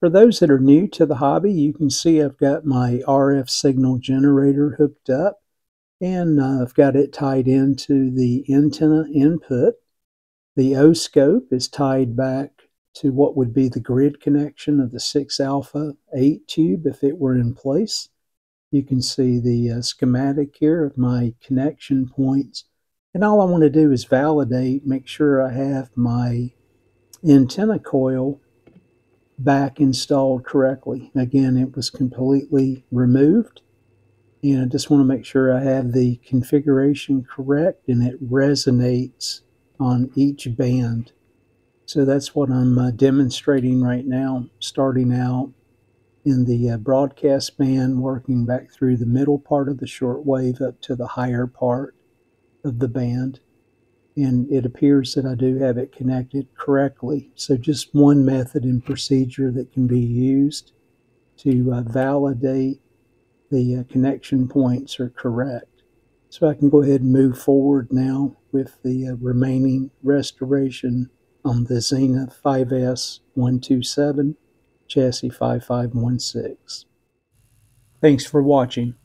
For those that are new to the hobby, you can see I've got my RF signal generator hooked up, and I've got it tied into the antenna input. The O-scope is tied back to what would be the grid connection of the 6 alpha 8 tube if it were in place. You can see the schematic here of my connection points. And all I want to do is validate, make sure I have my antenna coil back installed correctly. Again, it was completely removed, and I just want to make sure I have the configuration correct and it resonates on each band. So that's what I'm demonstrating right now, starting out in the broadcast band, working back through the middle part of the shortwave up to the higher part of the band. And it appears that I do have it connected correctly. So just one method and procedure that can be used to validate the connection points are correct. So I can go ahead and move forward now with the remaining restoration on the Zenith 5S127 chassis 5516. Thanks for watching.